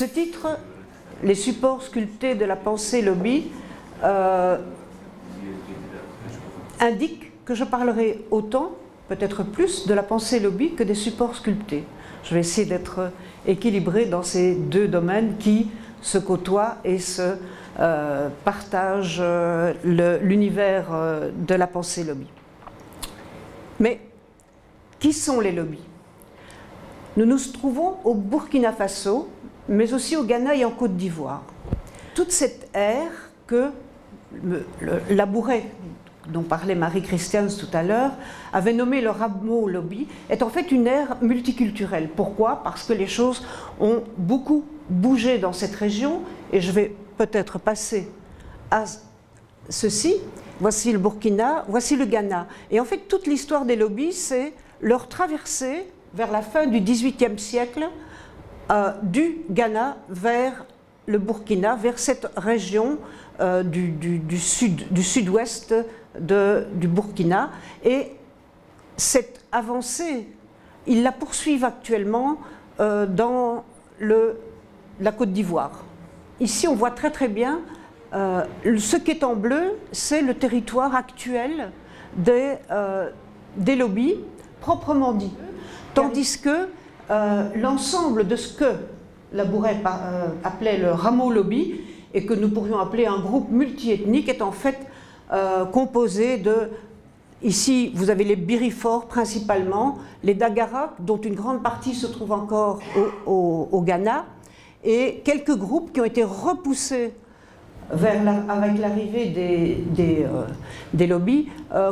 Ce titre, les supports sculptés de la pensée Lobi, indique que je parlerai autant, peut-être plus, de la pensée Lobi que des supports sculptés. Je vais essayer d'être équilibrée dans ces deux domaines qui se côtoient et se partagent l'univers de la pensée Lobi. Mais qui sont les Lobi? Nous nous trouvons au Burkina Faso, mais aussi au Ghana et en Côte d'Ivoire. Toute cette ère que le Labouret, dont parlait Marie-Christiane tout à l'heure, avait nommé le Rabmo Lobby, est en fait une ère multiculturelle. Pourquoi? Parce que les choses ont beaucoup bougé dans cette région, et je vais peut-être passer à ceci. Voici le Burkina, voici le Ghana. Et en fait, toute l'histoire des Lobby, c'est leur traversée vers la fin du XVIIIe siècle, du Ghana vers le Burkina, vers cette région du sud-ouest du Burkina. Et cette avancée, ils la poursuivent actuellement dans la Côte d'Ivoire. Ici, on voit très bien, ce qui est en bleu, c'est le territoire actuel des Lobby, proprement dit. Tandis que l'ensemble de ce que Labouret appelait le Rabmo Lobby, et que nous pourrions appeler un groupe multiethnique, est en fait composé de... Ici, vous avez les Birifores principalement, les Dagaras, dont une grande partie se trouve encore au Ghana, et quelques groupes qui ont été repoussés avec l'arrivée des Lobi,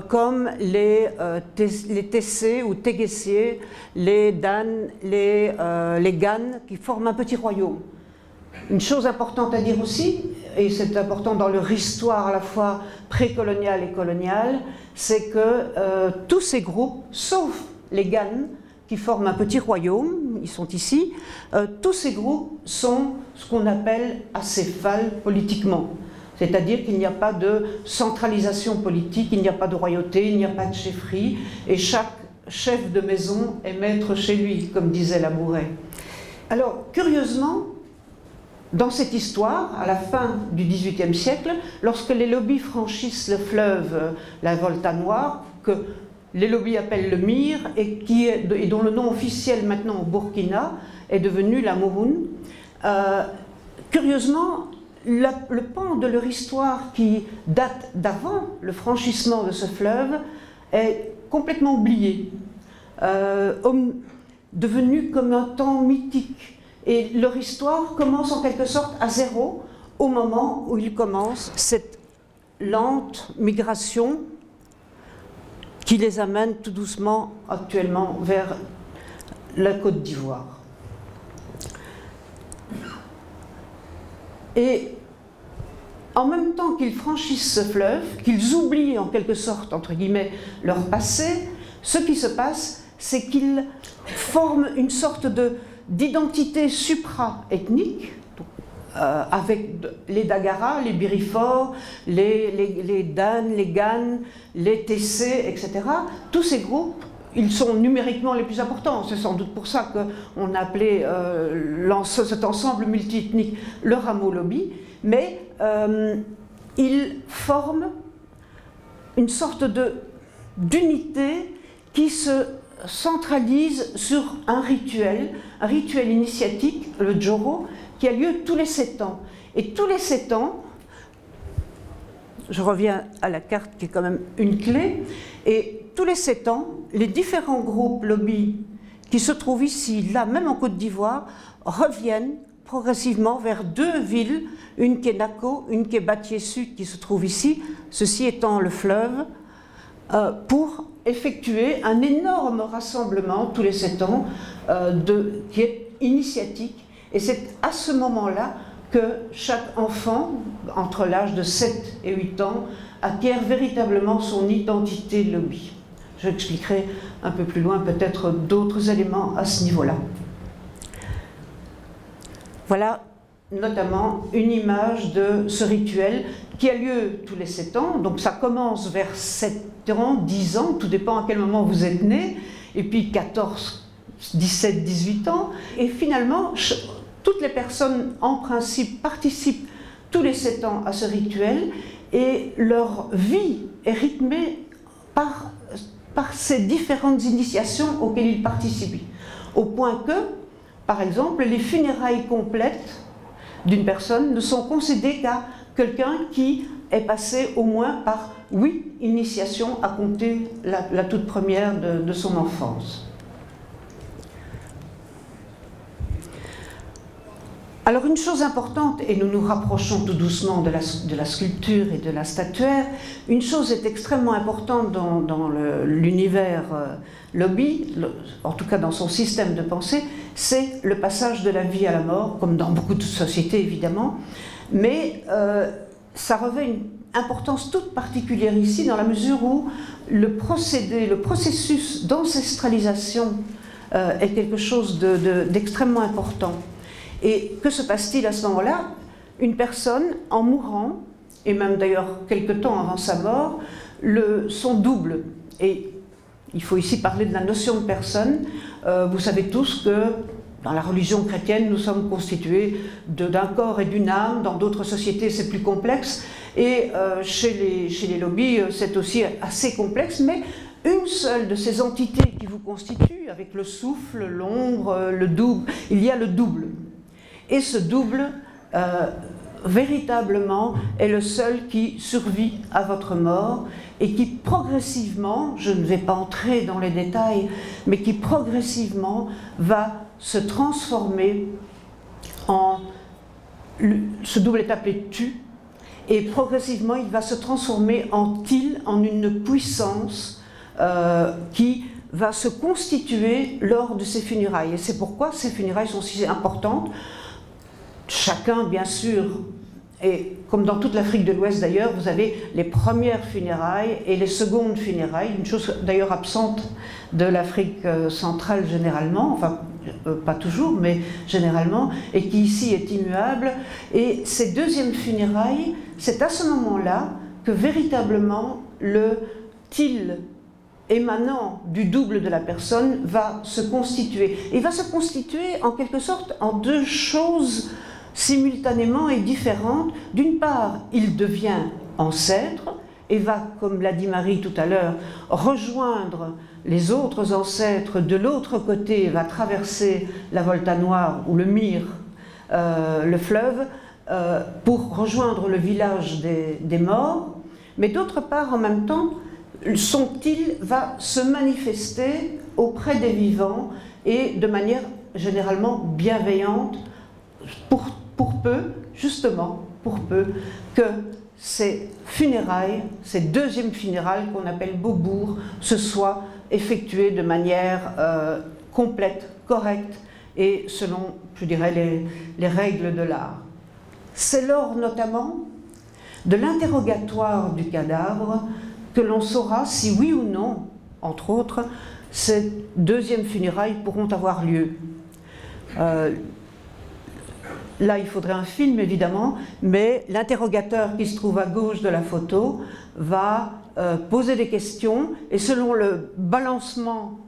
comme les Tessés ou Tégessiers, les Dan, les Gan, qui forment un petit royaume. Une chose importante à dire aussi, et c'est important dans leur histoire à la fois précoloniale et coloniale, c'est que tous ces groupes, sauf les Gan, qui forment un petit royaume, ils sont ici, tous ces groupes sont ce qu'on appelle acéphales politiquement. C'est-à-dire qu'il n'y a pas de centralisation politique, il n'y a pas de royauté, il n'y a pas de chefferie, et chaque chef de maison est maître chez lui, comme disait Labouret. Alors, curieusement, dans cette histoire, à la fin du XVIIIe siècle, lorsque les Lobby franchissent le fleuve, la Volta Noire, que les Lobby appellent le Mir, et dont le nom officiel maintenant au Burkina est devenu la Mouhoun. Curieusement, le pan de leur histoire qui date d'avant le franchissement de ce fleuve est complètement oublié, devenu comme un temps mythique. Et leur histoire commence en quelque sorte à zéro au moment où ils commencent cette lente migration qui les amène tout doucement actuellement vers la Côte d'Ivoire. Et en même temps qu'ils franchissent ce fleuve, qu'ils oublient en quelque sorte, entre guillemets, leur passé, ce qui se passe, c'est qu'ils forment une sorte d'identité supra-ethnique, avec les Dagaras, les Birifores, les Dan, les Gan, les Tessés, etc. Tous ces groupes, ils sont numériquement les plus importants. C'est sans doute pour ça qu'on a appelé cet ensemble multiethnique le Rabmo Lobby. Mais ils forment une sorte d'unité qui se centralise sur un rituel initiatique, le Djoro, qui a lieu tous les 7 ans. Et tous les 7 ans, je reviens à la carte qui est quand même une clé, et tous les 7 ans, les différents groupes Lobby qui se trouvent ici, là, même en Côte d'Ivoire, reviennent progressivement vers 2 villes, une qui est Naco, une qui est Batié Sud, qui se trouve ici, ceci étant le fleuve, pour effectuer un énorme rassemblement tous les 7 ans qui est initiatique. Et c'est à ce moment-là que chaque enfant, entre l'âge de 7 et 8 ans, acquiert véritablement son identité Lobby. Je expliquerai un peu plus loin peut-être d'autres éléments à ce niveau-là. Voilà notamment une image de ce rituel qui a lieu tous les 7 ans. Donc ça commence vers 7 ans, 10 ans, tout dépend à quel moment vous êtes né, et puis 14, 17, 18 ans. Et finalement, toutes les personnes, en principe, participent tous les 7 ans à ce rituel et leur vie est rythmée par ces différentes initiations auxquelles ils participent. Au point que, par exemple, les funérailles complètes d'une personne ne sont concédées qu'à quelqu'un qui est passé au moins par 8 initiations à compter la toute première de son enfance. Alors une chose importante, et nous nous rapprochons tout doucement de la sculpture et de la statuaire, une chose est extrêmement importante dans l'univers Lobi, en tout cas dans son système de pensée, c'est le passage de la vie à la mort, comme dans beaucoup de sociétés évidemment, mais ça revêt une importance toute particulière ici, dans la mesure où le processus d'ancestralisation est quelque chose d'extrêmement important. Et que se passe-t-il à ce moment-là? Une personne, en mourant, et même d'ailleurs quelques temps avant sa mort, son double, et il faut ici parler de la notion de personne, vous savez tous que dans la religion chrétienne nous sommes constitués d'un corps et d'une âme, dans d'autres sociétés c'est plus complexe, et chez les Lobi c'est aussi assez complexe, mais une seule de ces entités qui vous constitue, avec le souffle, l'ombre, le double, il y a le double. Et ce double, véritablement, est le seul qui survit à votre mort et qui progressivement, je ne vais pas entrer dans les détails, mais qui progressivement va se transformer en... Ce double est appelé « tu » et progressivement il va se transformer en « til », en une puissance qui... va se constituer lors de ces funérailles. Et c'est pourquoi ces funérailles sont si importantes. Chacun, bien sûr, et comme dans toute l'Afrique de l'Ouest d'ailleurs, vous avez les premières funérailles et les secondes funérailles, une chose d'ailleurs absente de l'Afrique centrale généralement, enfin pas toujours, mais généralement, et qui ici est immuable. Et ces deuxièmes funérailles, c'est à ce moment-là que véritablement le til émanant du double de la personne va se constituer. Il va se constituer en quelque sorte en deux choses simultanément et différentes. D'une part, il devient ancêtre et va, comme l'a dit Marie tout à l'heure, rejoindre les autres ancêtres de l'autre côté, va traverser la Volta Noire ou le Mir, le fleuve, pour rejoindre le village des morts. Mais d'autre part, en même temps, son til va se manifester auprès des vivants et de manière généralement bienveillante pour peu, justement, pour peu que ces funérailles, ces deuxièmes funérailles qu'on appelle Beaubourg, se soient effectuées de manière complète, correcte et selon, je dirais, les règles de l'art. C'est lors notamment de l'interrogatoire du cadavre que l'on saura si oui ou non, entre autres, ces deuxièmes funérailles pourront avoir lieu. Là, il faudrait un film, évidemment, mais l'interrogateur qui se trouve à gauche de la photo va poser des questions et selon le balancement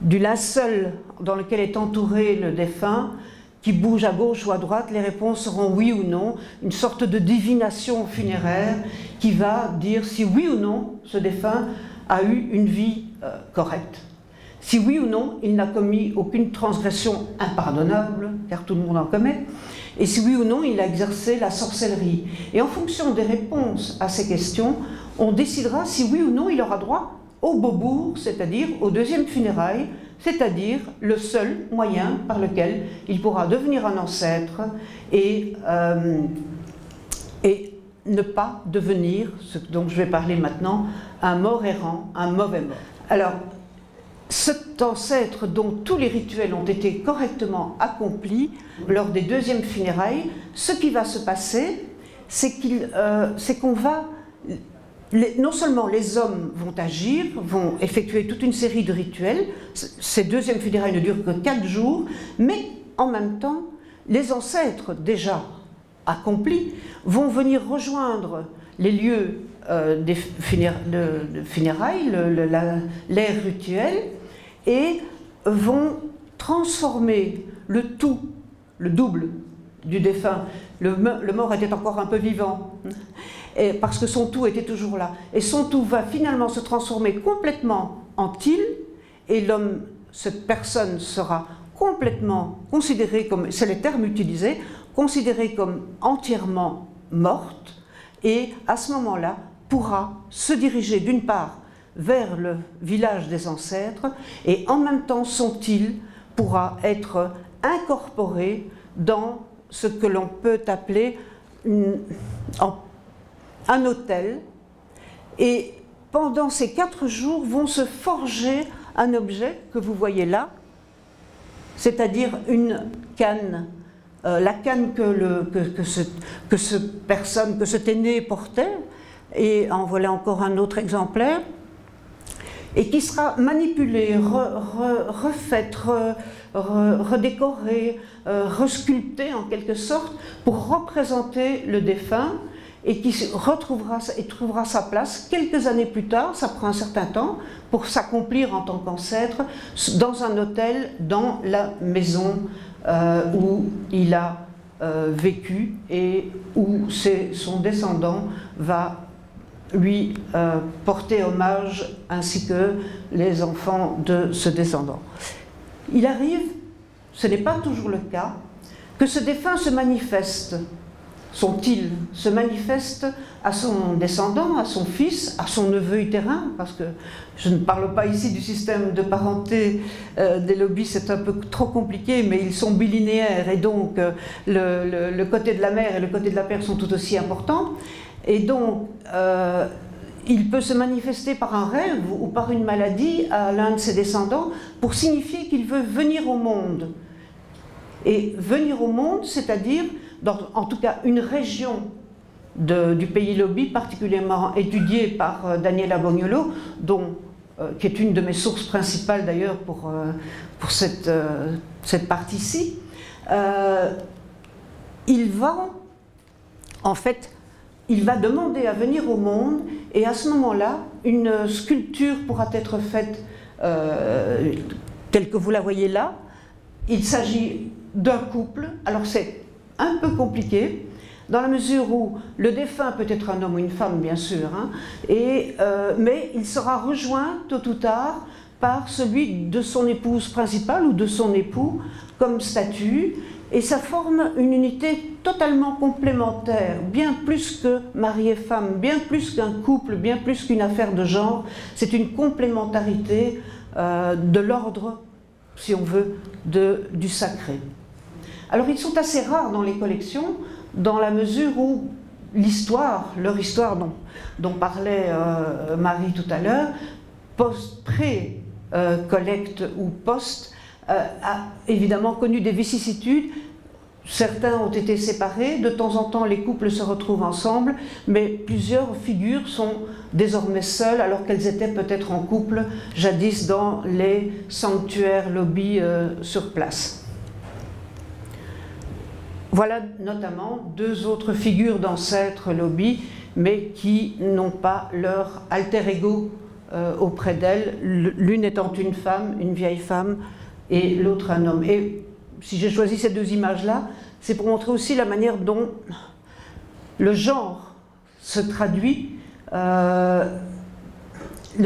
du linceul dans lequel est entouré le défunt, qui bouge à gauche ou à droite, les réponses seront oui ou non, une sorte de divination funéraire qui va dire si oui ou non ce défunt a eu une vie correcte. Si oui ou non il n'a commis aucune transgression impardonnable, car tout le monde en commet, et si oui ou non il a exercé la sorcellerie. Et en fonction des réponses à ces questions, on décidera si oui ou non il aura droit au Beaubourg, c'est-à-dire aux deuxièmes funérailles, c'est-à-dire le seul moyen par lequel il pourra devenir un ancêtre et ne pas devenir, ce dont je vais parler maintenant, un mort errant, un mauvais mort. Alors, cet ancêtre dont tous les rituels ont été correctement accomplis lors des deuxièmes funérailles, ce qui va se passer, c'est qu'on va... non seulement les hommes vont agir, vont effectuer toute une série de rituels, ces deuxièmes funérailles ne durent que 4 jours, mais en même temps, les ancêtres déjà accomplis vont venir rejoindre les lieux des funérailles, l'ère rituelle, et vont transformer le tout, le double du défunt. Le mort était encore un peu vivant, et parce que son tout était toujours là. Et son tout va finalement se transformer complètement en il, et l'homme, cette personne sera complètement considérée comme, c'est les termes utilisés, considérée comme entièrement morte, et à ce moment-là pourra se diriger d'une part vers le village des ancêtres, et en même temps son il pourra être incorporé dans ce que l'on peut appeler un hôtel, et pendant ces 4 jours vont se forger un objet que vous voyez là, c'est-à-dire une canne, la canne que ce aîné portait, et en voilà encore un autre exemplaire, et qui sera manipulée, refaite, redécorée, resculptée en quelque sorte pour représenter le défunt, et qui trouvera sa place quelques années plus tard, ça prend un certain temps, pour s'accomplir en tant qu'ancêtre dans un hôtel, dans la maison où il a vécu et où son descendant va lui porter hommage, ainsi que les enfants de ce descendant. Il arrive, ce n'est pas toujours le cas, que ce défunt se manifeste, son il se manifeste à son descendant, à son fils, à son neveu utérin, parce que je ne parle pas ici du système de parenté des Lobi, c'est un peu trop compliqué, mais ils sont bilinéaires, et donc le côté de la mère et le côté de la père sont tout aussi importants. Et donc, il peut se manifester par un rêve ou par une maladie à l'un de ses descendants pour signifier qu'il veut venir au monde. Et venir au monde, c'est-à-dire, en tout cas, une région du pays Lobi, particulièrement étudiée par Daniela Bognolo, qui est une de mes sources principales d'ailleurs pour cette partie-ci. Il va demander à venir au monde, et à ce moment-là, une sculpture pourra être faite telle que vous la voyez là. Il s'agit d'un couple, alors c'est un peu compliqué, dans la mesure où le défunt peut être un homme ou une femme, bien sûr, hein, mais il sera rejoint tôt ou tard par celui de son épouse principale ou de son époux comme statut, et ça forme une unité totalement complémentaire, bien plus que mari et femme, bien plus qu'un couple, bien plus qu'une affaire de genre. C'est une complémentarité de l'ordre, si on veut, du sacré. Alors ils sont assez rares dans les collections, dans la mesure où l'histoire, leur histoire dont parlait Marie tout à l'heure, pré-collecte ou post, a évidemment connu des vicissitudes. Certains ont été séparés, de temps en temps les couples se retrouvent ensemble, mais plusieurs figures sont désormais seules alors qu'elles étaient peut-être en couple jadis dans les sanctuaires Lobi sur place. Voilà notamment 2 autres figures d'ancêtres Lobi, mais qui n'ont pas leur alter ego auprès d'elles, l'une étant une femme, une vieille femme, et l'autre un homme. Et si j'ai choisi ces 2 images-là, c'est pour montrer aussi la manière dont le genre se traduit, le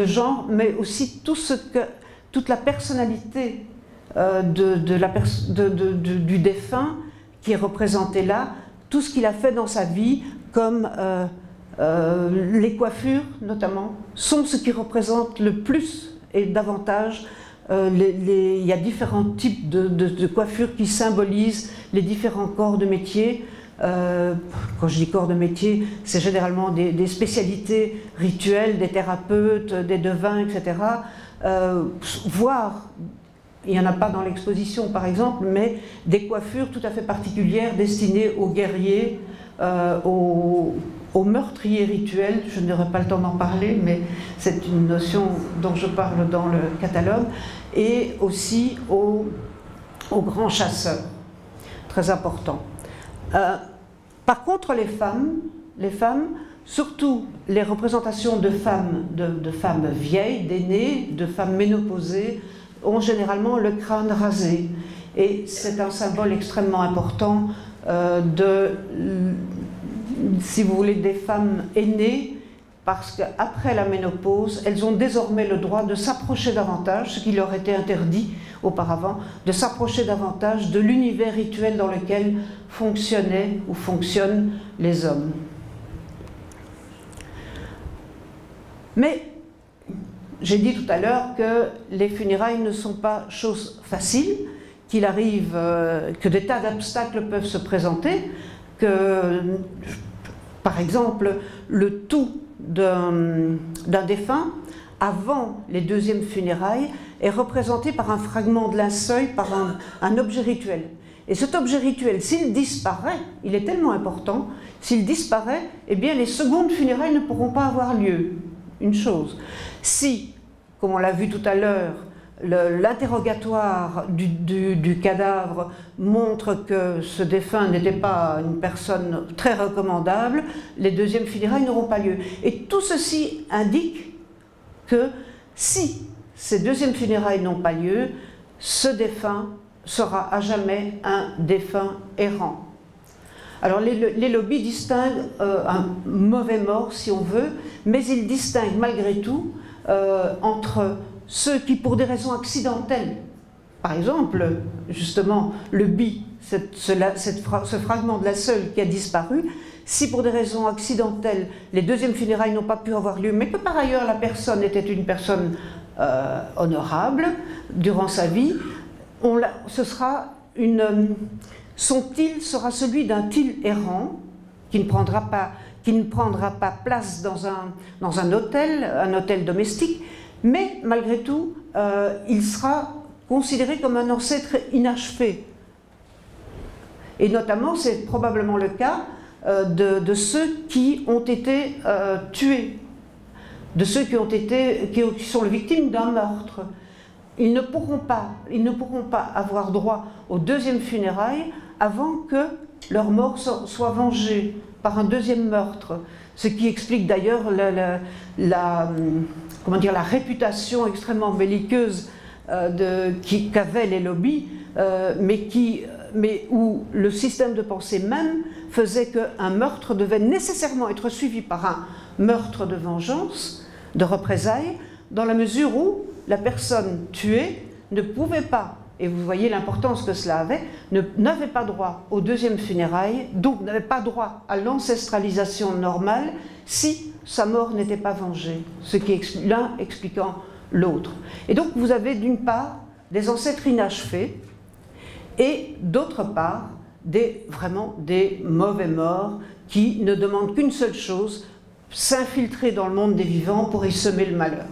genre, mais aussi toute la personnalité du défunt qui est représenté là, tout ce qu'il a fait dans sa vie, comme les coiffures notamment, sont ce qui représente le plus et davantage. Il y a différents types de coiffures qui symbolisent les différents corps de métier. Quand je dis corps de métier, c'est généralement des spécialités rituelles, des thérapeutes, des devins, etc. Voire, il n'y en a pas dans l'exposition par exemple, mais des coiffures tout à fait particulières destinées aux guerriers, aux meurtriers rituels, je n'aurai pas le temps d'en parler, mais c'est une notion dont je parle dans le catalogue, et aussi aux grands chasseurs, très important. Par contre, les femmes, surtout les représentations de femmes, de femmes vieilles, d'aînées, de femmes ménopausées, ont généralement le crâne rasé. et c'est un symbole extrêmement important si vous voulez, des femmes aînées, parce qu'après la ménopause, elles ont désormais le droit de s'approcher davantage, ce qui leur était interdit auparavant, de s'approcher davantage de l'univers rituel dans lequel fonctionnaient ou fonctionnent les hommes. Mais j'ai dit tout à l'heure que les funérailles ne sont pas chose facile, qu'il arrive que des tas d'obstacles peuvent se présenter, que par exemple le tout d'un défunt avant les deuxièmes funérailles est représenté par un fragment de linceul, par un objet rituel. Et cet objet rituel, s'il disparaît, il est tellement important, s'il disparaît, eh bien les secondes funérailles ne pourront pas avoir lieu. Une chose, si, comme on l'a vu tout à l'heure, l'interrogatoire du cadavre montre que ce défunt n'était pas une personne très recommandable, les deuxièmes funérailles n'auront pas lieu. Et tout ceci indique que si ces deuxièmes funérailles n'ont pas lieu, ce défunt sera à jamais un défunt errant. Alors les lobbies distinguent un mauvais mort, si on veut, mais ils distinguent malgré tout entre ceux qui, pour des raisons accidentelles, par exemple, justement, le bi, ce fragment de la seule qui a disparu, si pour des raisons accidentelles, les deuxièmes funérailles n'ont pas pu avoir lieu, mais que par ailleurs la personne était une personne honorable durant sa vie, son til sera celui d'un til errant qui ne prendra pas place dans un hôtel domestique, mais malgré tout, il sera considéré comme un ancêtre inachevé. Et notamment, c'est probablement le cas de ceux qui ont été tués, de ceux qui sont les victimes d'un meurtre. Ils ne pourront pas avoir droit aux deuxièmes funérailles avant que leur mort soit vengée par un deuxième meurtre, ce qui explique d'ailleurs la réputation extrêmement belliqueuse qu'avaient les lobbies, mais où le système de pensée même faisait qu'un meurtre devait nécessairement être suivi par un meurtre de vengeance, de représailles, dans la mesure où la personne tuée ne pouvait pas, et vous voyez l'importance que cela avait, n'avait pas droit aux deuxièmes funérailles, donc n'avait pas droit à l'ancestralisation normale si sa mort n'était pas vengée, ce qui l'un expliquant l'autre. Et donc vous avez d'une part des ancêtres inachevés et d'autre part vraiment des mauvais morts qui ne demandent qu'une seule chose, s'infiltrer dans le monde des vivants pour y semer le malheur.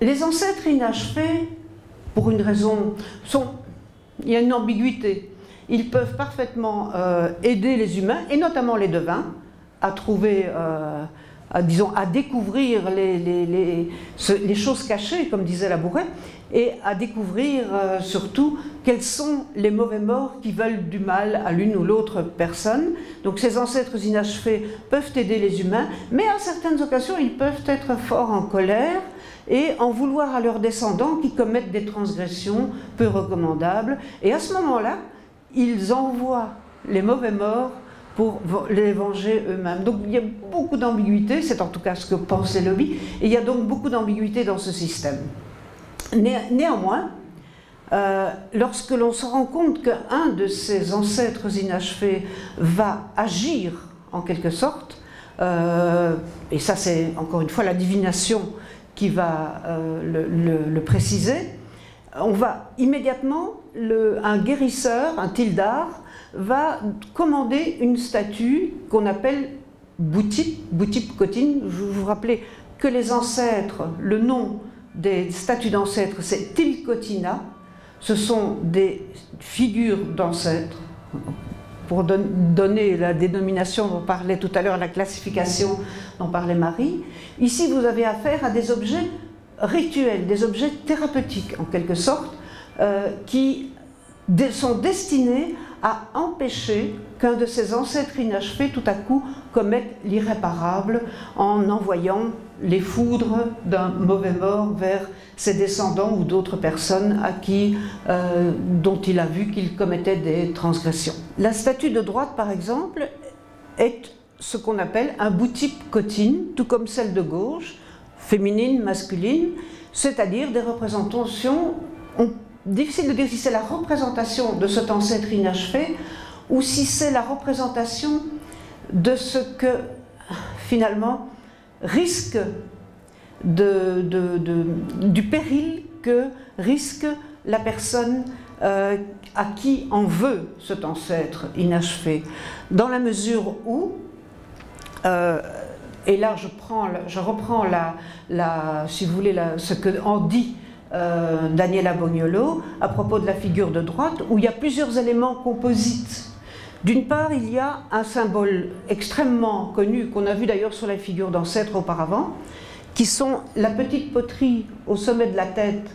Les ancêtres inachevés, pour une raison, il y a une ambiguïté. Ils peuvent parfaitement aider les humains, et notamment les devins, à trouver, à découvrir les choses cachées, comme disait Labouret, et à découvrir surtout quels sont les mauvais morts qui veulent du mal à l'une ou l'autre personne. Donc ces ancêtres inachevés peuvent aider les humains, mais à certaines occasions, ils peuvent être forts en colère, et en vouloir à leurs descendants qui commettent des transgressions peu recommandables. Et à ce moment-là, ils envoient les mauvais morts pour les venger eux-mêmes. Donc il y a beaucoup d'ambiguïté, c'est en tout cas ce que pensait Lobi, et il y a donc beaucoup d'ambiguïté dans ce système. Néanmoins, lorsque l'on se rend compte qu'un de ces ancêtres inachevés va agir en quelque sorte, et ça c'est encore une fois la divination qui va le préciser, on va immédiatement, un guérisseur, un tildar, va commander une statue qu'on appelle Boutip Cotine. Vous vous rappelez que les ancêtres, le nom des statues d'ancêtres, c'est Tilkotina, ce sont des figures d'ancêtres, pour donner la dénomination dont parlait tout à l'heure, la classification dont parlait Marie. Ici, vous avez affaire à des objets rituels, des objets thérapeutiques en quelque sorte, qui sont destinés à empêcher qu'un de ses ancêtres inachevés, tout à coup, commette l'irréparable en envoyant les foudres d'un mauvais mort vers ses descendants ou d'autres personnes à qui, dont il a vu qu'ils commettaient des transgressions. La statue de droite, par exemple, est ce qu'on appelle un boutype cotine, tout comme celle de gauche, féminine, masculine, c'est-à-dire des représentations, difficile de dire si c'est la représentation de cet ancêtre inachevé ou si c'est la représentation de ce que, finalement, risque du péril que risque la personne à qui en veut cet ancêtre inachevé. Dans la mesure où, et là je reprends si vous voulez, ce que en dit Daniela Bognolo à propos de la figure de droite, où il y a plusieurs éléments composites. D'une part, il y a un symbole extrêmement connu, qu'on a vu d'ailleurs sur la figure d'ancêtre auparavant, qui sont la petite poterie au sommet de la tête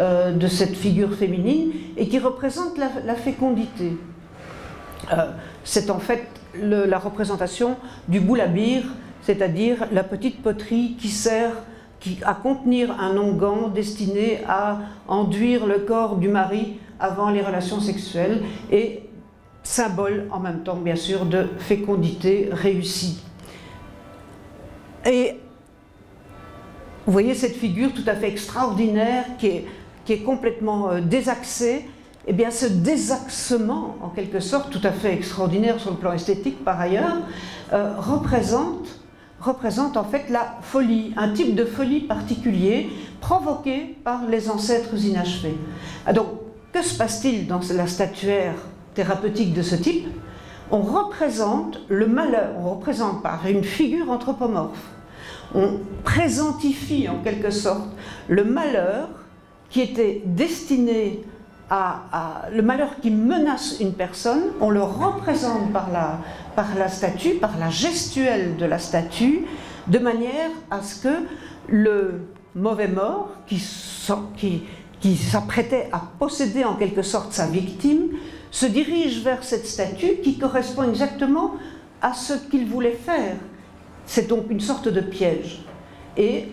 de cette figure féminine et qui représente la fécondité. C'est en fait la représentation du boulabir, c'est-à-dire la petite poterie qui sert à contenir un onguent destiné à enduire le corps du mari avant les relations sexuelles, et symbole en même temps bien sûr de fécondité réussie. Et vous voyez cette figure tout à fait extraordinaire qui est complètement désaxée. Et bien ce désaxement en quelque sorte tout à fait extraordinaire sur le plan esthétique par ailleurs représente en fait la folie, un type de folie particulier provoqué par les ancêtres inachevés. Donc que se passe-t-il dans la statuaire thérapeutique de ce type? On représente le malheur, on représente par une figure anthropomorphe, on présentifie en quelque sorte le malheur qui était destiné le malheur qui menace une personne, on le représente par la statue, par la gestuelle de la statue, de manière à ce que le mauvais mort qui s'apprêtait à posséder en quelque sorte sa victime se dirige vers cette statue qui correspond exactement à ce qu'il voulait faire. C'est donc une sorte de piège. Et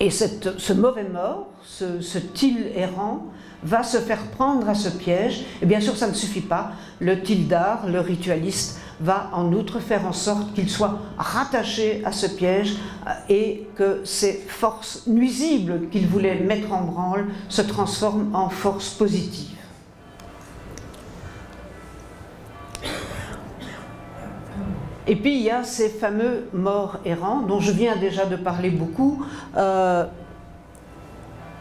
ce mauvais mort, ce til errant, va se faire prendre à ce piège. Et bien sûr, ça ne suffit pas. Le tildar, le ritualiste, va en outre faire en sorte qu'il soit rattaché à ce piège et que ces forces nuisibles qu'il voulait mettre en branle se transforment en forces positives. Et puis il y a ces fameux morts errants dont je viens déjà de parler beaucoup,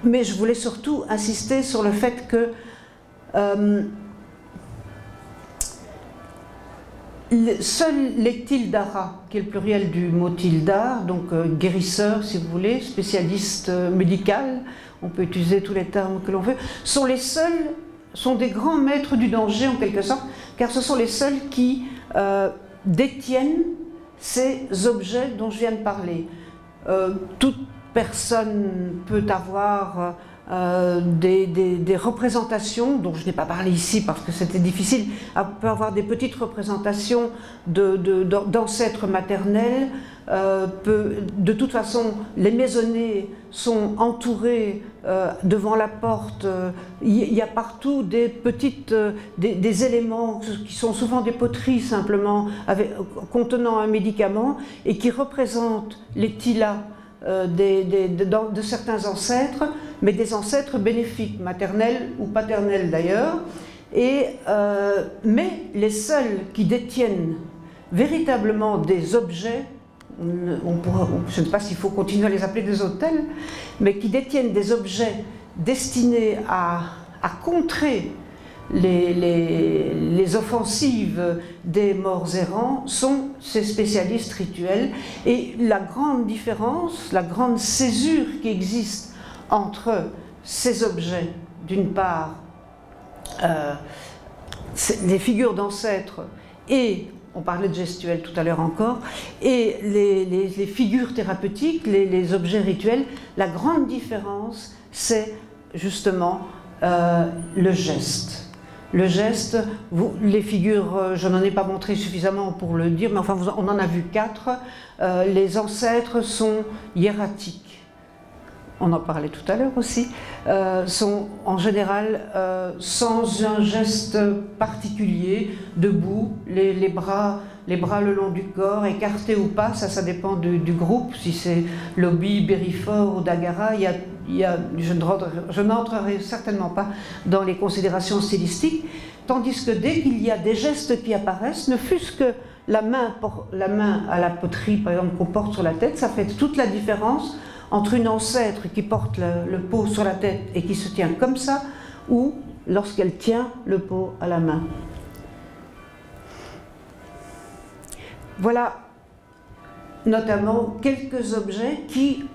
mais je voulais surtout insister sur le fait que seuls les tildara, qui est le pluriel du mot tildar, donc guérisseur si vous voulez, spécialiste médical, on peut utiliser tous les termes que l'on veut, sont des grands maîtres du danger en quelque sorte, car ce sont les seuls qui détiennent ces objets dont je viens de parler. Toute personne peut avoir des représentations, dont je n'ai pas parlé ici parce que c'était difficile, peut avoir des petites représentations d'ancêtres maternels, de toute façon les maisonnées sont entourées devant la porte, il y a partout des petites des éléments qui sont souvent des poteries simplement contenant un médicament et qui représentent les tilas de certains ancêtres, mais des ancêtres bénéfiques, maternels ou paternels d'ailleurs, mais les seuls qui détiennent véritablement des objets, je ne sais pas s'il faut continuer à les appeler des autels, mais qui détiennent des objets destinés à contrer les offensives des morts errants, sont ces spécialistes rituels. Et la grande différence, la grande césure qui existe entre ces objets, d'une part, les figures d'ancêtres et, on parlait de gestuelle tout à l'heure encore, et les figures thérapeutiques, les objets rituels, la grande différence, c'est justement le geste. le geste, les figures, je n'en ai pas montré suffisamment pour le dire, mais enfin on en a vu 4. Les ancêtres sont hiératiques, on en parlait tout à l'heure aussi, sont en général sans un geste particulier, debout, les bras le long du corps, écartés ou pas, ça dépend du groupe, si c'est Lobi, Birifores ou Dagaras, je n'entrerai certainement pas dans les considérations stylistiques, tandis que dès qu'il y a des gestes qui apparaissent, ne fût-ce que la main à la poterie, par exemple, qu'on porte sur la tête, ça fait toute la différence entre une ancêtre qui porte le pot sur la tête et qui se tient comme ça, ou lorsqu'elle tient le pot à la main. Voilà notamment quelques objets qui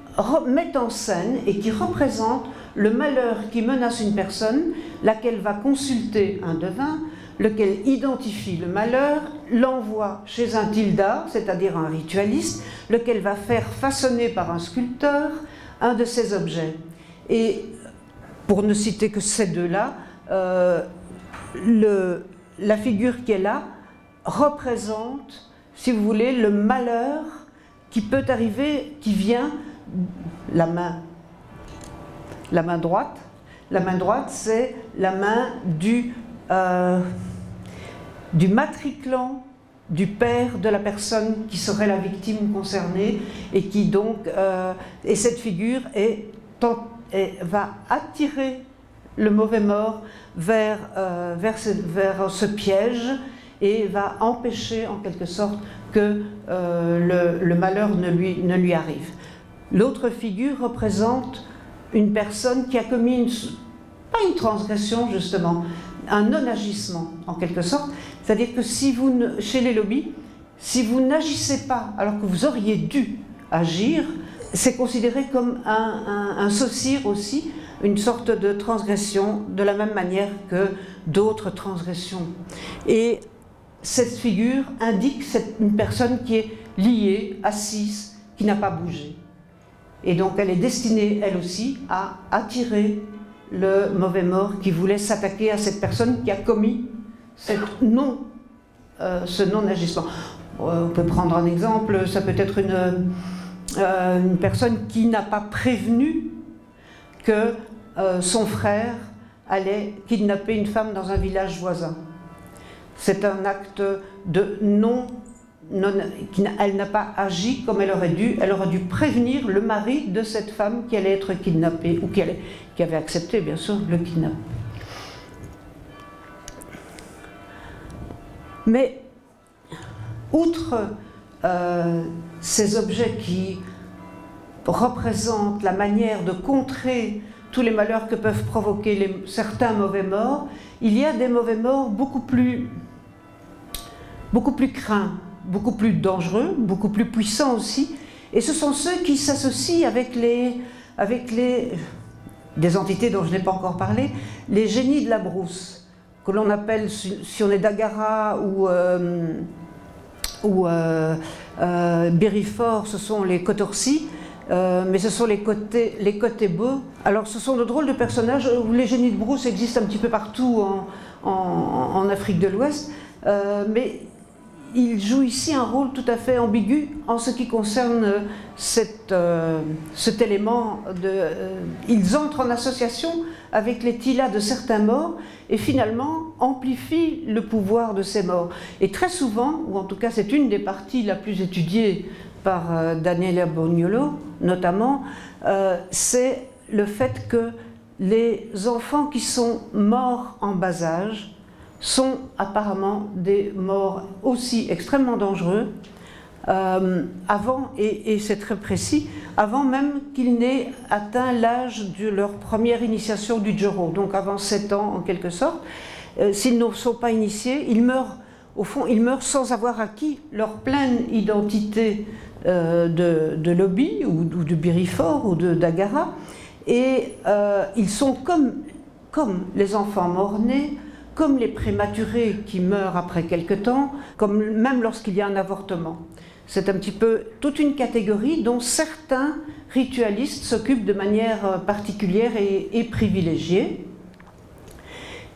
mettent en scène et qui représentent le malheur qui menace une personne, laquelle va consulter un devin, lequel identifie le malheur, l'envoie chez un tilda, c'est-à-dire un ritualiste, lequel va faire façonner par un sculpteur un de ces objets. Et pour ne citer que ces deux-là, la figure qui est là représente, si vous voulez, le malheur qui peut arriver, qui vient la main droite. La main droite, c'est la main du matriculant du père de la personne qui serait la victime concernée et qui donc et cette figure va attirer le mauvais mort vers ce piège et va empêcher en quelque sorte que le malheur ne lui arrive. L'autre figure représente une personne qui a commis, pas une transgression justement, un non-agissement en quelque sorte, c'est-à-dire que chez les Lobi, si vous n'agissez pas alors que vous auriez dû agir, c'est considéré comme un saucire aussi, une sorte de transgression de la même manière que d'autres transgressions. Et cette figure indique une personne qui est liée, assise, qui n'a pas bougé. Et donc elle est destinée, elle aussi, à attirer le mauvais mort qui voulait s'attaquer à cette personne qui a commis ce non-agissement. On peut prendre un exemple, ça peut être une personne qui n'a pas prévenu que son frère allait kidnapper une femme dans un village voisin. C'est un acte de elle n'a pas agi comme elle aurait dû prévenir le mari de cette femme qui allait être kidnappée, ou qui avait accepté bien sûr le kidnapping. Mais outre ces objets qui représentent la manière de contrer tous les malheurs que peuvent provoquer certains mauvais morts, il y a des mauvais morts beaucoup plus craints, beaucoup plus dangereux, beaucoup plus puissants aussi, et ce sont ceux qui s'associent avec des entités dont je n'ai pas encore parlé, les génies de la brousse, que l'on appelle, si on est Dagara ou Birifores, ce sont les Cotorsi, mais ce sont les Cotébo. Alors ce sont de drôles de personnages où les génies de brousse existent un petit peu partout en Afrique de l'Ouest, mais ils jouent ici un rôle tout à fait ambigu en ce qui concerne cet élément. Ils entrent en association avec les tilas de certains morts et finalement amplifient le pouvoir de ces morts. Et très souvent, ou en tout cas c'est une des parties la plus étudiée par Daniela Bognolo notamment, c'est le fait que les enfants qui sont morts en bas âge sont apparemment des morts aussi extrêmement dangereux, avant, et c'est très précis, avant même qu'ils n'aient atteint l'âge de leur première initiation du Djoro, donc avant 7 ans en quelque sorte. S'ils ne sont pas initiés, ils meurent, au fond, ils meurent sans avoir acquis leur pleine identité de Lobi, ou de Birifores, ou de Dagara, et ils sont comme les enfants morts-nés, comme les prématurés qui meurent après quelque temps, comme même lorsqu'il y a un avortement. C'est un petit peu toute une catégorie dont certains ritualistes s'occupent de manière particulière et privilégiée.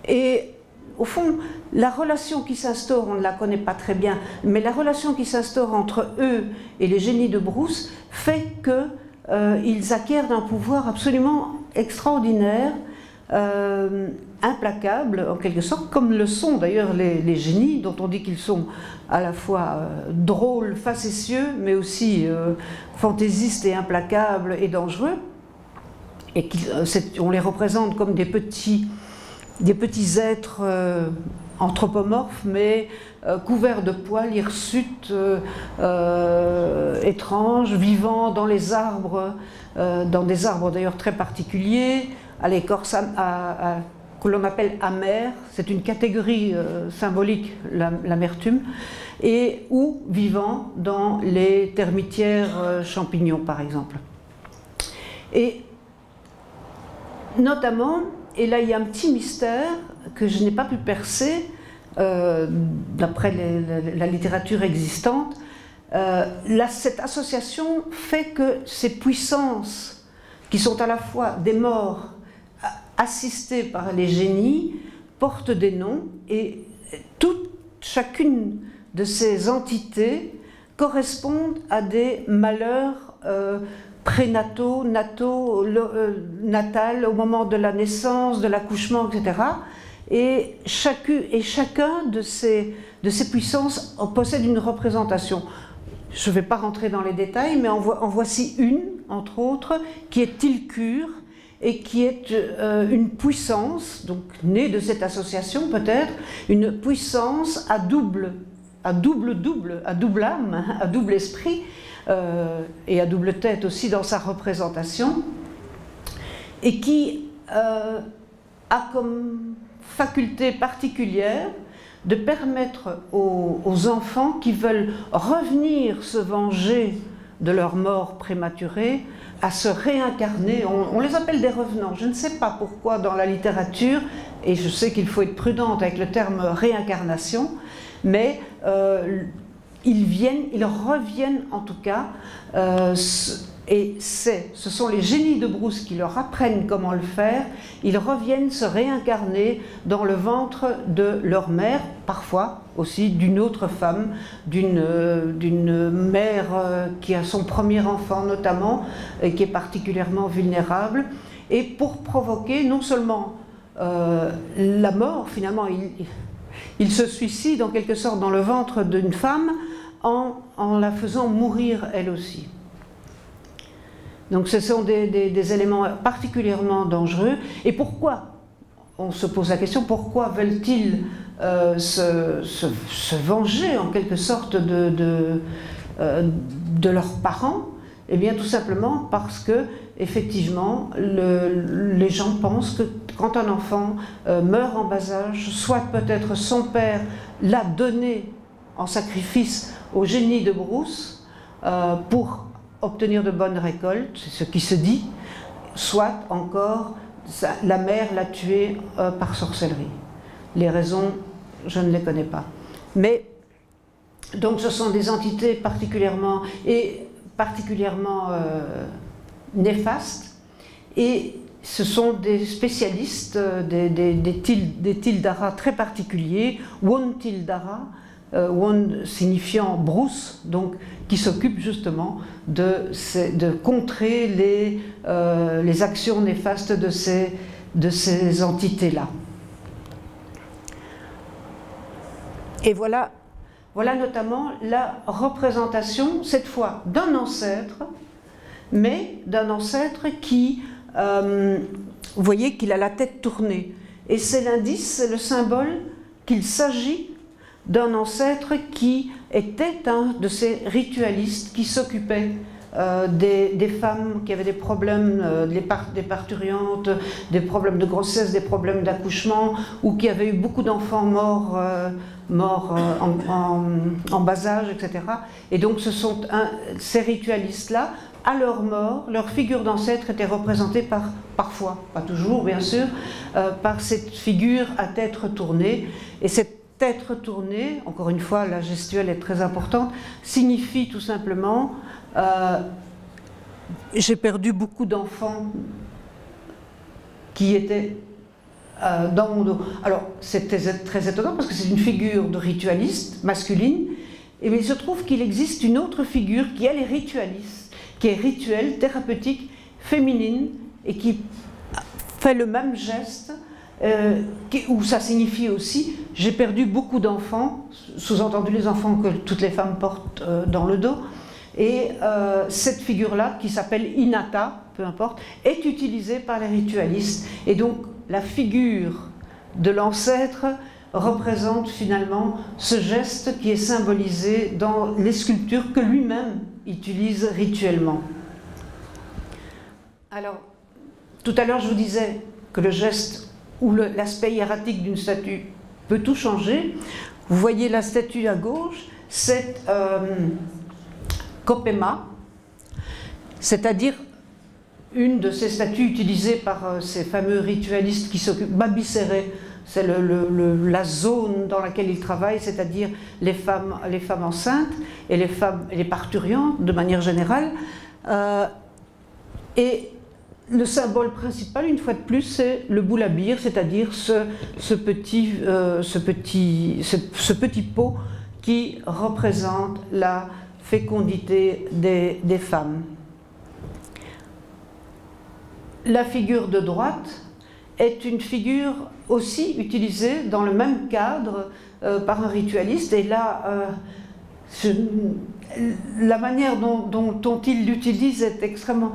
Et au fond, la relation qui s'instaure, on ne la connaît pas très bien, mais la relation qui s'instaure entre eux et les génies de Brousse fait qu'ils acquièrent un pouvoir absolument extraordinaire, implacables en quelque sorte, comme le sont d'ailleurs les génies dont on dit qu'ils sont à la fois drôles, facétieux, mais aussi fantaisistes et implacables et dangereux, et on les représente comme des petits êtres anthropomorphes, mais couverts de poils, hirsutes, étranges, vivant dans les arbres, dans des arbres d'ailleurs très particuliers, à l'écorce que l'on appelle amère, c'est une catégorie symbolique, l'amertume, et ou vivant dans les termitières champignons par exemple. Et notamment, et là il y a un petit mystère que je n'ai pas pu percer d'après la littérature existante, cette association fait que ces puissances qui sont à la fois des morts assistés par les génies, portent des noms et chacune de ces entités correspondent à des malheurs prénataux, nataux, natales, au moment de la naissance, de l'accouchement, etc. Et chacun de ces puissances possède une représentation. Je ne vais pas rentrer dans les détails, mais en voici une, entre autres, qui est Tilcure, et qui est une puissance, donc née de cette association peut-être, une puissance à double âme, à double esprit, et à double tête aussi dans sa représentation, et qui a comme faculté particulière de permettre aux enfants qui veulent revenir se venger de leur mort prématurée, à se réincarner. On les appelle des revenants. Je ne sais pas pourquoi dans la littérature, et je sais qu'il faut être prudente avec le terme réincarnation, mais ils reviennent en tout cas, et ce sont les génies de Brousse qui leur apprennent comment le faire. Ils reviennent se réincarner dans le ventre de leur mère, parfois aussi d'une autre femme, d'une mère qui a son premier enfant notamment, et qui est particulièrement vulnérable, et pour provoquer non seulement la mort, finalement il se suicide en quelque sorte dans le ventre d'une femme en la faisant mourir elle aussi. Donc ce sont des éléments particulièrement dangereux. Et pourquoi, on se pose la question, pourquoi veulent-ils se venger en quelque sorte de leurs parents? Eh bien tout simplement parce que, effectivement, les gens pensent que quand un enfant meurt en bas âge, soit peut-être son père l'a donné en sacrifice au génie de Brousse pour obtenir de bonnes récoltes, c'est ce qui se dit, soit encore la mère l'a tué par sorcellerie. Les raisons, je ne les connais pas. Mais, donc ce sont des entités particulièrement néfastes, et ce sont des spécialistes des Tildara très particuliers, Won Tildara, Won signifiant Brousse, donc qui s'occupe justement de contrer les actions néfastes de ces entités-là. Et voilà notamment la représentation, cette fois, d'un ancêtre, mais d'un ancêtre qui, vous voyez qu'il a la tête tournée. Et c'est l'indice, c'est le symbole qu'il s'agit d'un ancêtre qui était un de ces ritualistes qui s'occupait des femmes qui avaient des problèmes, des parturiantes, des problèmes de grossesse, des problèmes d'accouchement, ou qui avaient eu beaucoup d'enfants morts en bas âge, etc. Et donc ce sont ces ritualistes-là, à leur mort, leur figure d'ancêtre était représentée parfois, pas toujours bien sûr, par cette figure à tête retournée, et cette tête retournée, encore une fois la gestuelle est très importante, signifie tout simplement j'ai perdu beaucoup d'enfants qui étaient dans mon dos. Alors, c'est très étonnant parce que c'est une figure de ritualiste masculine, et bien il se trouve qu'il existe une autre figure qui, elle, est ritualiste, qui est rituelle, thérapeutique, féminine, et qui fait le même geste, où ça signifie aussi « j'ai perdu beaucoup d'enfants », sous-entendu les enfants que toutes les femmes portent dans le dos, et cette figure-là, qui s'appelle Inata, peu importe, est utilisée par les ritualistes. Et donc, la figure de l'ancêtre représente finalement ce geste qui est symbolisé dans les sculptures que lui-même utilise rituellement. Alors, tout à l'heure, je vous disais que le geste ou l'aspect hiératique d'une statue peut tout changer. Vous voyez la statue à gauche, c'est Kopema, c'est-à-dire une de ces statues utilisées par ces fameux ritualistes qui s'occupent, Babisseré, c'est la zone dans laquelle ils travaillent, c'est-à-dire les femmes enceintes et les parturiantes de manière générale. Et le symbole principal, une fois de plus, c'est le boulabir, c'est-à-dire ce petit pot qui représente la fécondité des femmes. La figure de droite est une figure aussi utilisée dans le même cadre par un ritualiste, et là, la manière dont il l'utilise est extrêmement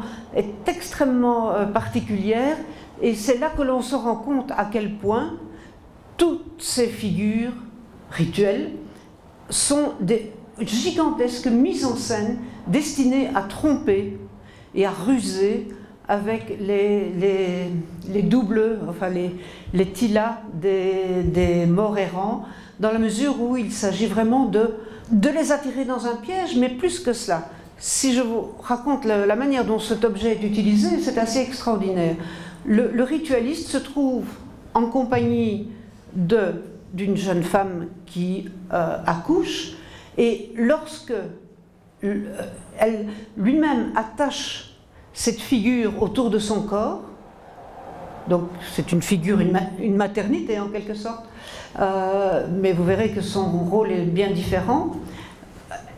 particulière, et c'est là que l'on se rend compte à quel point toutes ces figures rituelles sont des gigantesques mises en scène destinées à tromper et à ruser avec les doubles, enfin les tilas des morts errants, dans la mesure où il s'agit vraiment de les attirer dans un piège, mais plus que cela. Si je vous raconte la manière dont cet objet est utilisé, c'est assez extraordinaire. Le ritualiste se trouve en compagnie d'une jeune femme qui accouche, et lorsque lui-même attache cette figure autour de son corps, donc c'est une figure, une maternité en quelque sorte, mais vous verrez que son rôle est bien différent.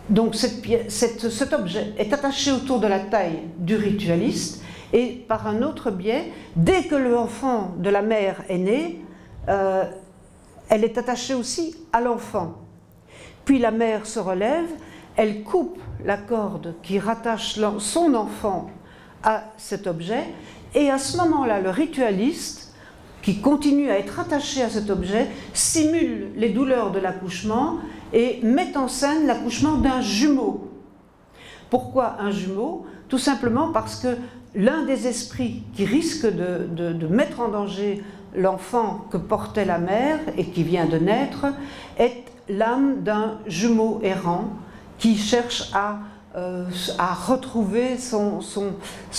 Donc cet objet est attaché autour de la taille du ritualiste, et par un autre biais, dès que l'enfant de la mère est né, elle est attachée aussi à l'enfant. Puis la mère se relève, elle coupe la corde qui rattache son enfant à cet objet, et à ce moment-là, le ritualiste, qui continue à être attaché à cet objet, simule les douleurs de l'accouchement et met en scène l'accouchement d'un jumeau. Pourquoi un jumeau? Tout simplement parce que l'un des esprits qui risque de mettre en danger l'enfant que portait la mère et qui vient de naître est l'âme d'un jumeau errant qui cherche à retrouver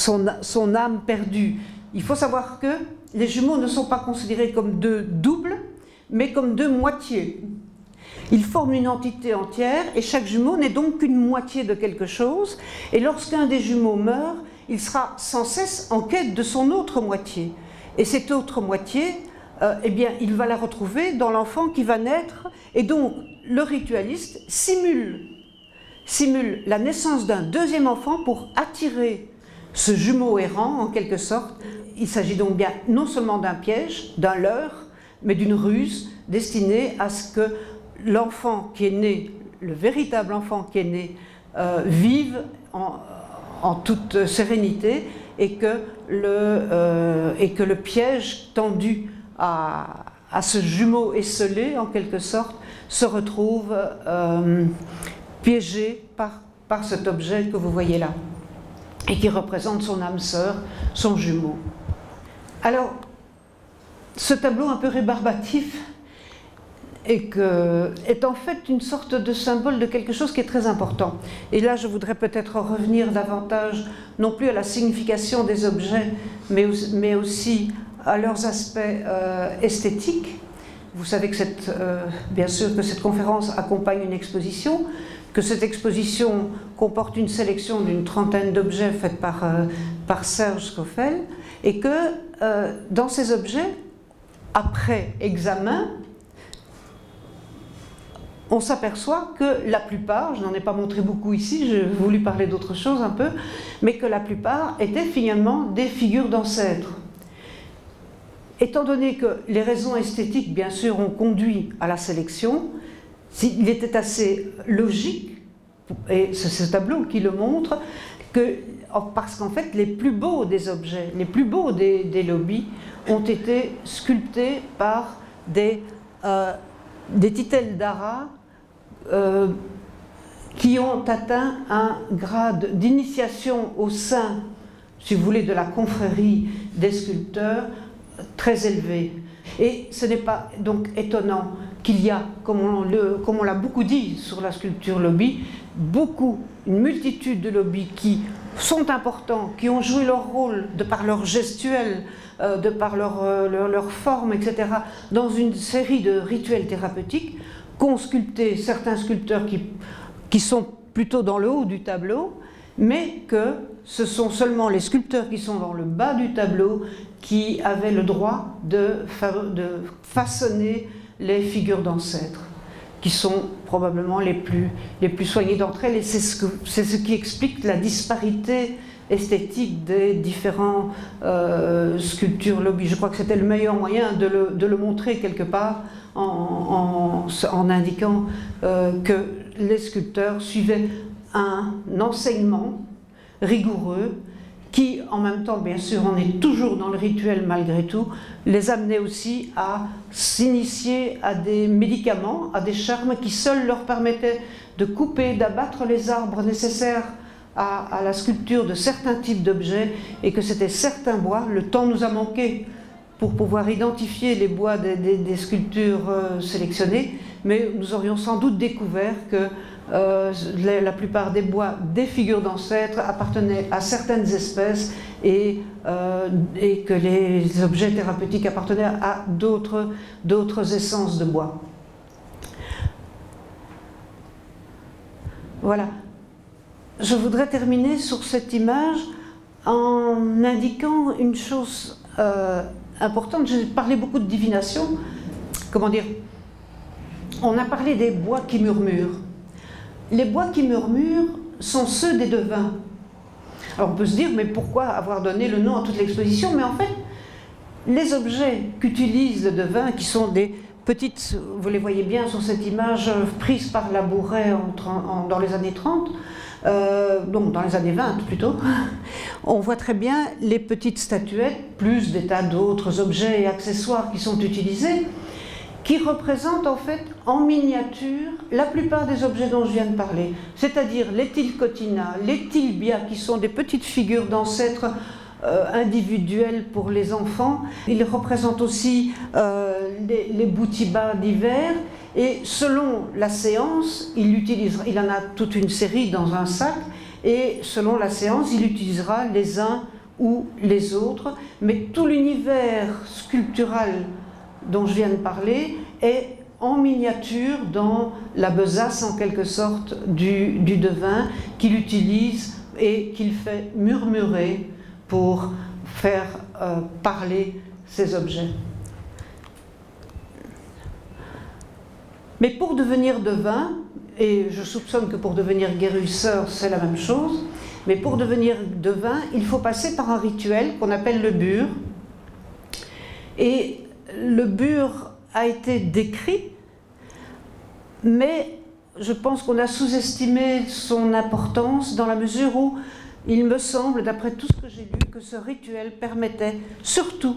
son âme perdue. Il faut savoir que les jumeaux ne sont pas considérés comme deux doubles, mais comme deux moitiés. Ils forment une entité entière, et chaque jumeau n'est donc qu'une moitié de quelque chose, et lorsqu'un des jumeaux meurt, il sera sans cesse en quête de son autre moitié. Et cette autre moitié, eh bien, il va la retrouver dans l'enfant qui va naître, et donc le ritualiste simule la naissance d'un deuxième enfant pour attirer ce jumeau errant, en quelque sorte. Il s'agit donc bien non seulement d'un piège, d'un leurre, mais d'une ruse destinée à ce que l'enfant qui est né, le véritable enfant qui est né, vive en toute sérénité, et que le piège tendu à ce jumeau esselé, en quelque sorte, se retrouve piégé par cet objet que vous voyez là, et qui représente son âme sœur, son jumeau. Alors, ce tableau un peu rébarbatif est en fait une sorte de symbole de quelque chose qui est très important. Et là, je voudrais peut-être revenir davantage, non plus à la signification des objets, mais aussi à leurs aspects esthétiques. Vous savez que bien sûr que cette conférence accompagne une exposition, que cette exposition comporte une sélection d'une trentaine d'objets faits par Serge Schoffel, et que dans ces objets, après examen, on s'aperçoit que la plupart, je n'en ai pas montré beaucoup ici, j'ai voulu parler d'autre chose un peu, mais que la plupart étaient finalement des figures d'ancêtres. Étant donné que les raisons esthétiques, bien sûr, ont conduit à la sélection, il était assez logique, et c'est ce tableau qui le montre, que, parce qu'en fait, les plus beaux des objets, les plus beaux des lobbies, ont été sculptés par des titelles d'ara qui ont atteint un grade d'initiation au sein, si vous voulez, de la confrérie des sculpteurs très élevé. Et ce n'est pas donc étonnant qu'il y a, comme on l'a beaucoup dit sur la sculpture Lobi, une multitude de lobbies qui sont importants, qui ont joué leur rôle de par leur gestuelle, de par leur forme, etc., dans une série de rituels thérapeutiques qu'ont sculpté certains sculpteurs qui sont plutôt dans le haut du tableau, mais que ce sont seulement les sculpteurs qui sont dans le bas du tableau qui avaient le droit de façonner les figures d'ancêtres, qui sont probablement les plus soignées d'entre elles, et c'est ce qui explique la disparité esthétique des différents sculptures Lobi. Je crois que c'était le meilleur moyen de le montrer quelque part en indiquant que les sculpteurs suivaient un enseignement rigoureux qui, en même temps, bien sûr, on est toujours dans le rituel malgré tout, les amenait aussi à s'initier à des médicaments, à des charmes qui seuls leur permettaient de couper, d'abattre les arbres nécessaires à la sculpture de certains types d'objets, et que c'était certains bois, le temps nous a manqué pour pouvoir identifier les bois des sculptures sélectionnées, mais nous aurions sans doute découvert que la plupart des bois des figures d'ancêtres appartenaient à certaines espèces et que les objets thérapeutiques appartenaient à d'autres essences de bois. Voilà. Je voudrais terminer sur cette image en indiquant une chose importante. J'ai parlé beaucoup de divination. Comment dire? On a parlé des bois qui murmurent. Les bois qui murmurent sont ceux des devins. Alors on peut se dire, mais pourquoi avoir donné le nom à toute l'exposition? Mais en fait, les objets qu'utilisent les devins, qui sont des petites, vous les voyez bien sur cette image prise par Labouret dans les années 30, donc dans les années 20 plutôt, on voit très bien les petites statuettes, plus des tas d'autres objets et accessoires qui sont utilisés, qui représentent en fait en miniature la plupart des objets dont je viens de parler, c'est-à-dire les tilcotina, les tilbia, qui sont des petites figures d'ancêtres individuelles pour les enfants. Ils représentent aussi les boutibas divers, et selon la séance, il en a toute une série dans un sac, et selon la séance, il utilisera les uns ou les autres, mais tout l'univers sculptural dont je viens de parler est en miniature dans la besace en quelque sorte du devin, qu'il utilise et qu'il fait murmurer pour faire parler ces objets. Mais pour devenir devin, et je soupçonne que pour devenir guérisseur c'est la même chose, mais pour devenir devin, il faut passer par un rituel qu'on appelle le bur. Et le bur a été décrit, mais je pense qu'on a sous-estimé son importance dans la mesure où il me semble, d'après tout ce que j'ai lu, que ce rituel permettait surtout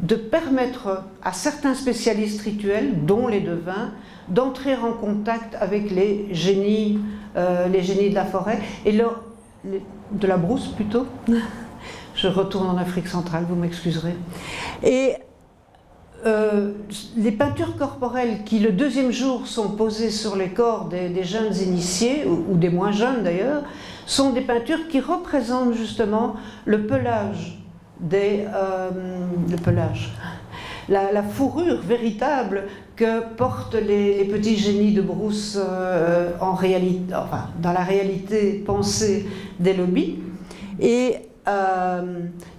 de permettre à certains spécialistes rituels, dont les devins, d'entrer en contact avec les génies de la forêt, et de la brousse plutôt. Je retourne en Afrique centrale, vous m'excuserez. Et les peintures corporelles qui, le deuxième jour, sont posées sur les corps des jeunes initiés, ou des moins jeunes d'ailleurs, sont des peintures qui représentent justement le pelage, la fourrure véritable que portent les petits génies de brousse dans la réalité pensée des lobbies. Et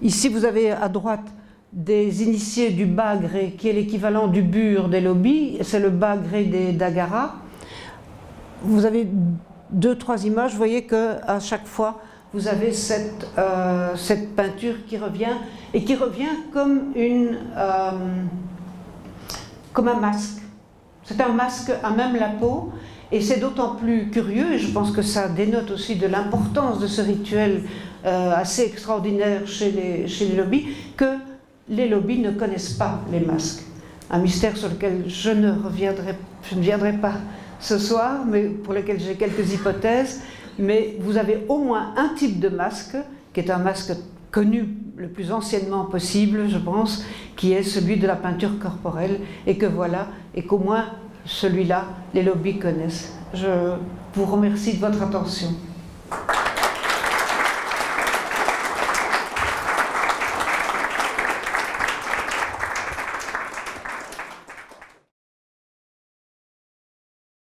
ici vous avez à droite des initiés du Bagre, qui est l'équivalent du Bur des Lobi, c'est le Bagre des Dagaras. Vous avez deux, trois images, vous voyez qu'à chaque fois, vous avez cette peinture qui revient, et qui revient comme comme un masque. C'est un masque à même la peau, et c'est d'autant plus curieux, et je pense que ça dénote aussi de l'importance de ce rituel assez extraordinaire chez les Lobi, que les Lobi ne connaissent pas les masques. Un mystère sur lequel je ne viendrai pas ce soir, mais pour lequel j'ai quelques hypothèses, mais vous avez au moins un type de masque, qui est un masque connu le plus anciennement possible, je pense, qui est celui de la peinture corporelle, et que voilà, et qu'au moins celui-là, les Lobi connaissent. Je vous remercie de votre attention.